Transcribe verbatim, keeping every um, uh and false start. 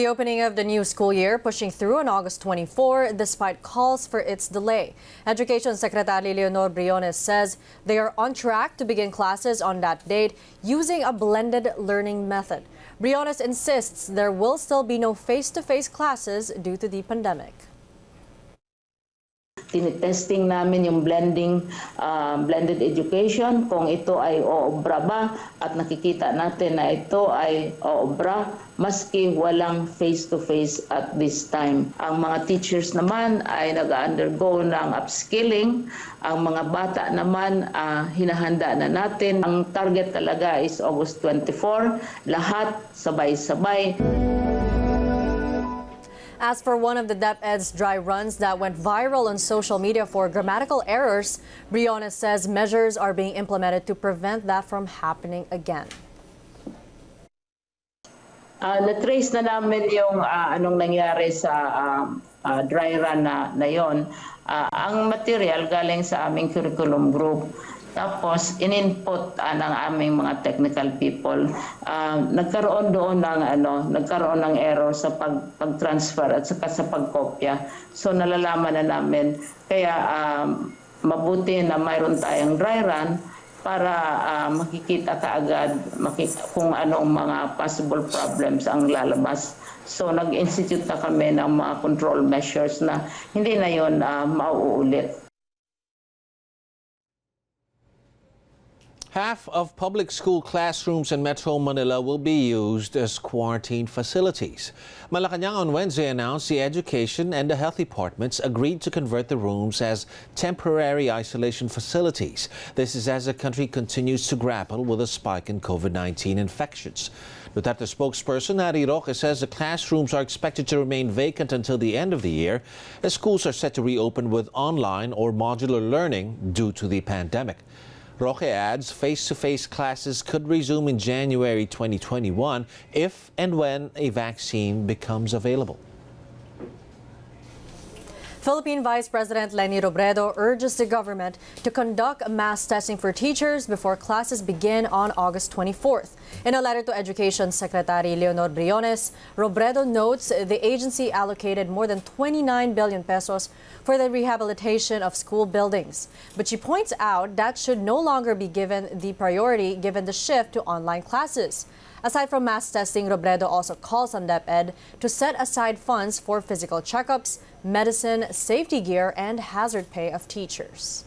The opening of the new school year pushing through on August twenty-fourth despite calls for its delay. Education Secretary Leonor Briones says they are on track to begin classes on that date using a blended learning method. Briones insists there will still be no face-to-face classes due to the pandemic. Tinitesting namin yung blending, uh, blended education, kung ito ay oobra ba at nakikita natin na ito ay oobra maski walang face-to-face at this time. Ang mga teachers naman ay nag-undergo ng upskilling. Ang mga bata naman uh, hinahanda na natin. Ang target talaga is August twenty-fourth, lahat sabay-sabay. As for one of the DepEd's dry runs that went viral on social media for grammatical errors, Briones says measures are being implemented to prevent that from happening again. Uh, na-trace na namin yung uh, anong nangyari sa uh, uh, dry run na, na yon. Uh, ang material galing sa aming curriculum group. Tapos, in-input uh, ng aming mga technical people. Uh, nagkaroon doon ng, ano, nagkaroon ng error sa pag, pag-transfer at saka sa pagkopya. So, nalalaman na namin. Kaya, um, mabuti na mayroon tayong dry run para uh, makikita kaagad makik- kung anong mga possible problems ang lalabas. So, nag-institute na kami ng mga control measures na hindi na yun uh, mauulit. Half of public school classrooms in Metro Manila will be used as quarantine facilities. Malacañang on Wednesday announced the Education and the Health Departments agreed to convert the rooms as temporary isolation facilities. This is as the country continues to grapple with a spike in COVID nineteen infections. Duterte spokesperson Harry Roque says the classrooms are expected to remain vacant until the end of the year, as schools are set to reopen with online or modular learning due to the pandemic. Roque adds face-to-face classes could resume in January twenty twenty-one if and when a vaccine becomes available. Philippine Vice President Leni Robredo urges the government to conduct mass testing for teachers before classes begin on August twenty-fourth. In a letter to Education Secretary Leonor Briones, Robredo notes the agency allocated more than twenty-nine billion pesos for the rehabilitation of school buildings. But she points out that should no longer be given the priority given the shift to online classes. Aside from mass testing, Robredo also calls on DepEd to set aside funds for physical checkups, medicine, safety gear, and hazard pay of teachers.